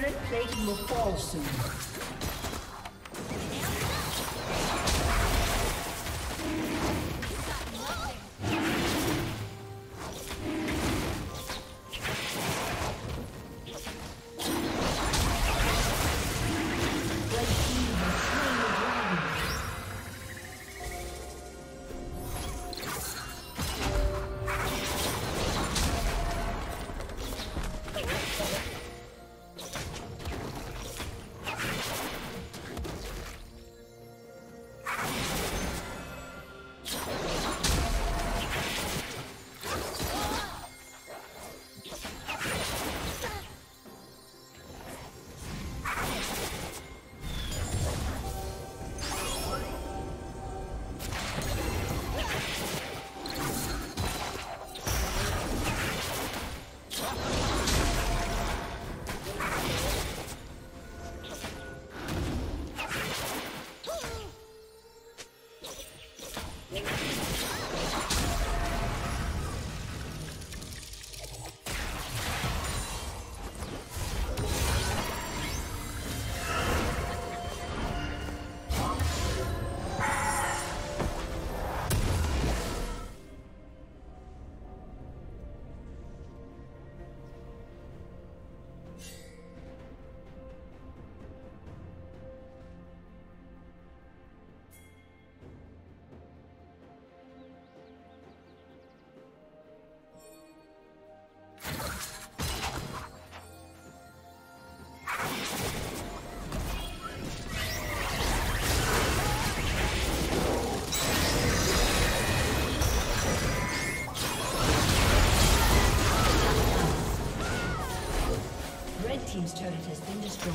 Turret plating will fall soon. Team's turret has been destroyed.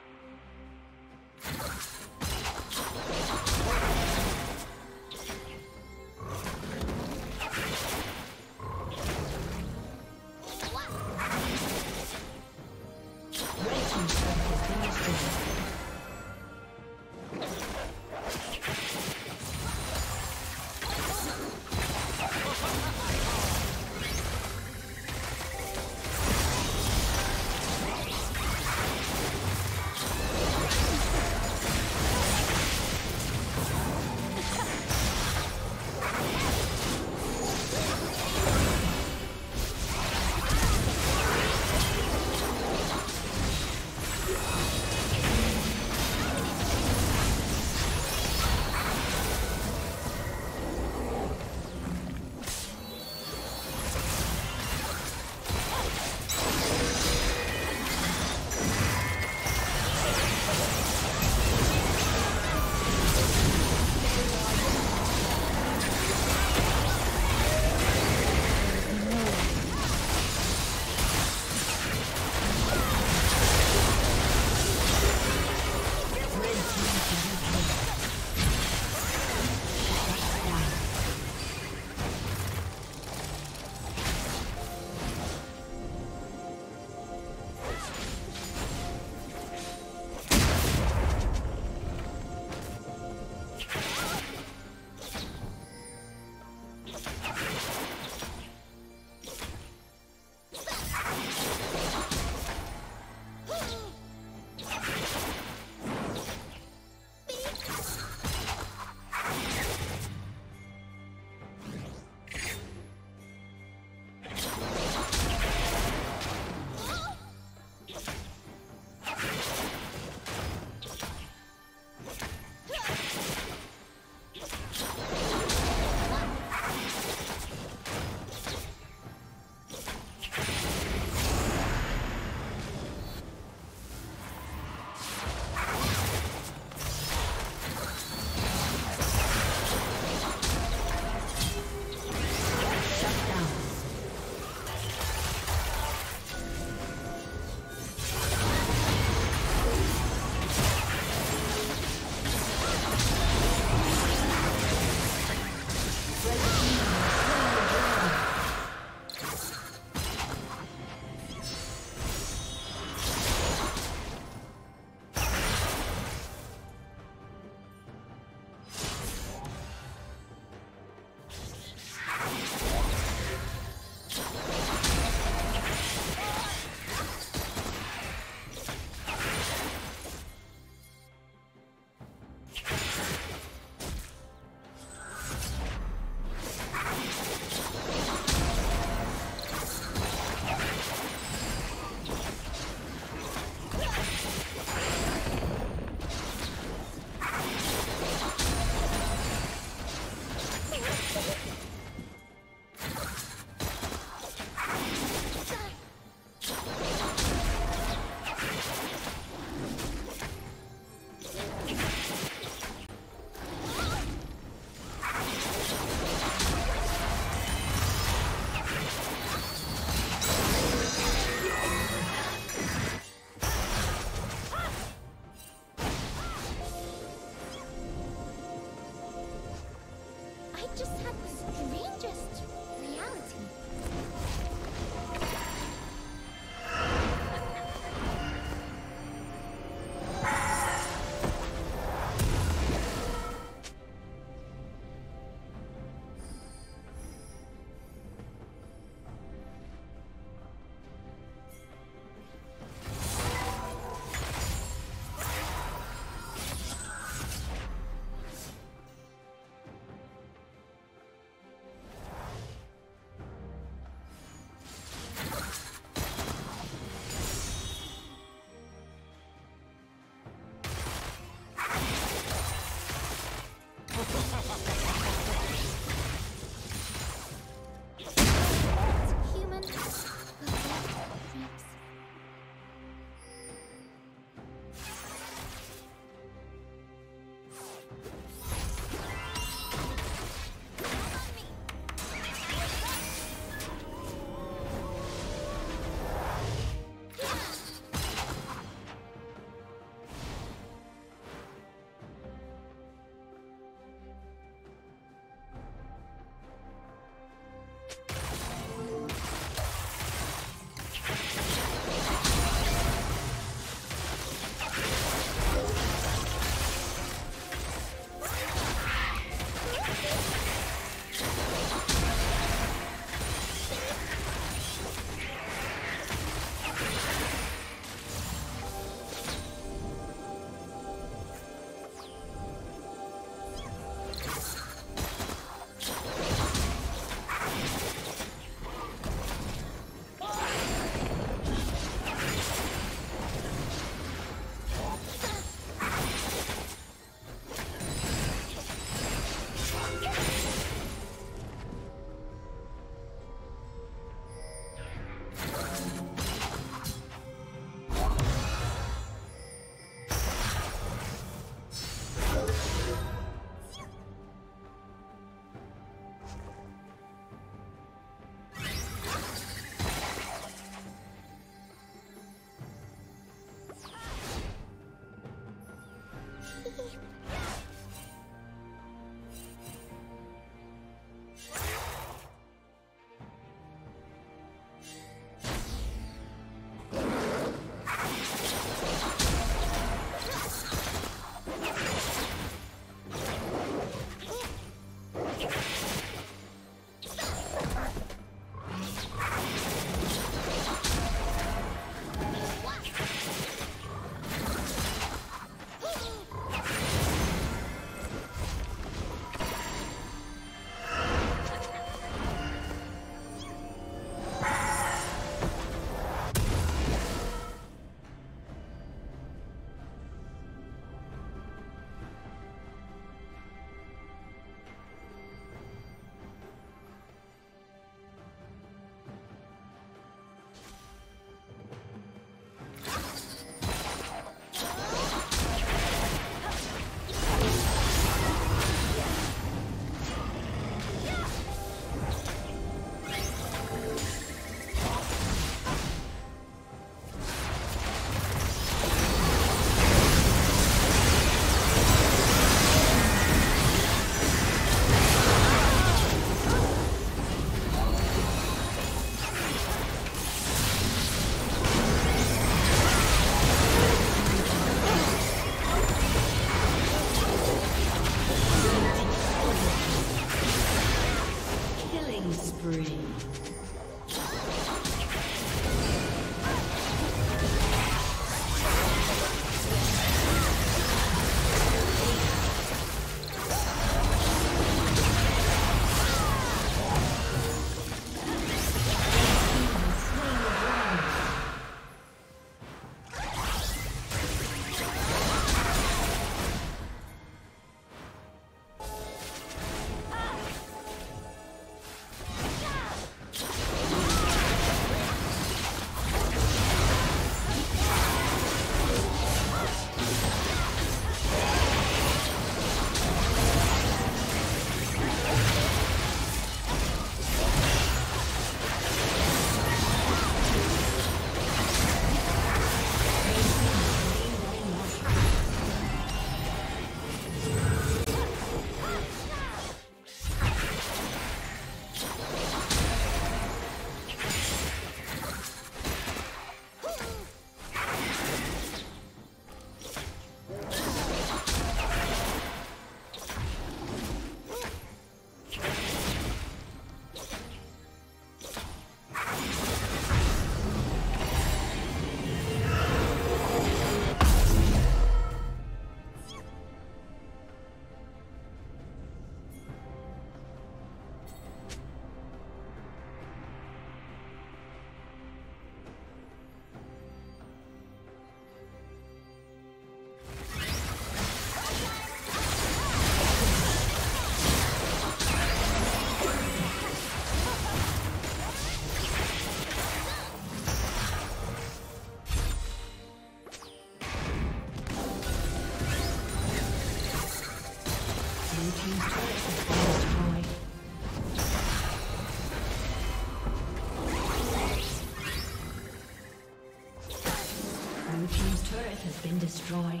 Destroyed.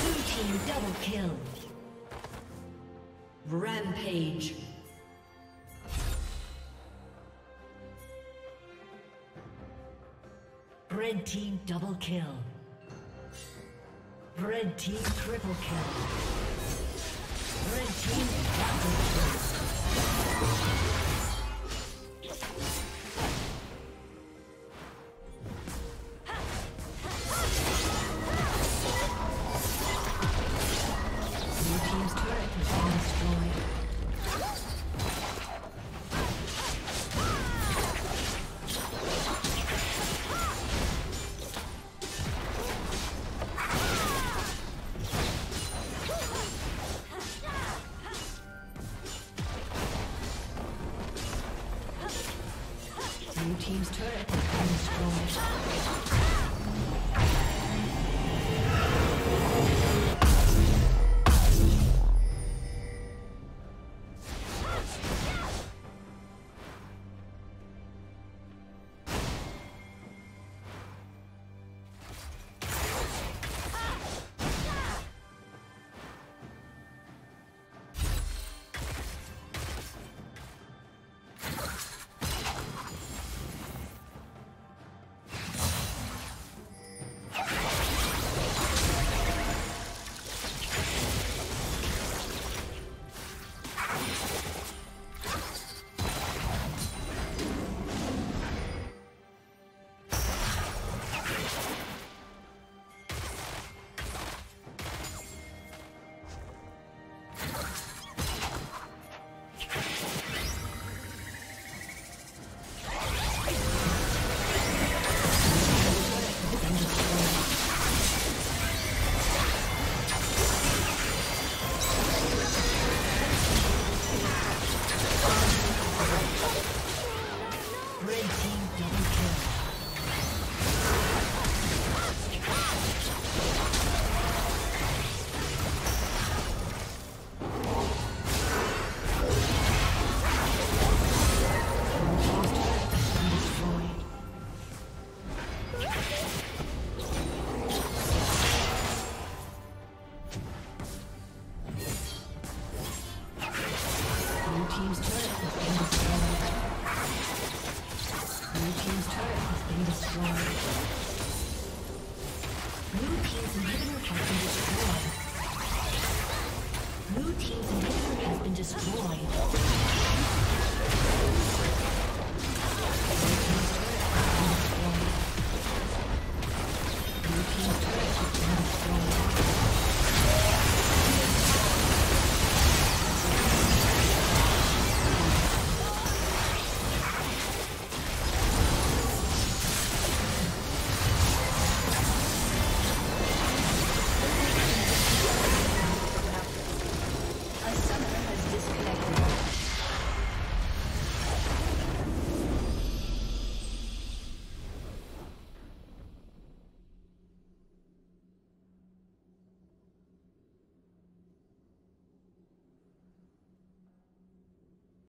Blue team double kill. Rampage. Red team double kill. Red team triple kill. Red team double kill. Blue team's turret has been destroyed. Blue team's inhibitor has been destroyed.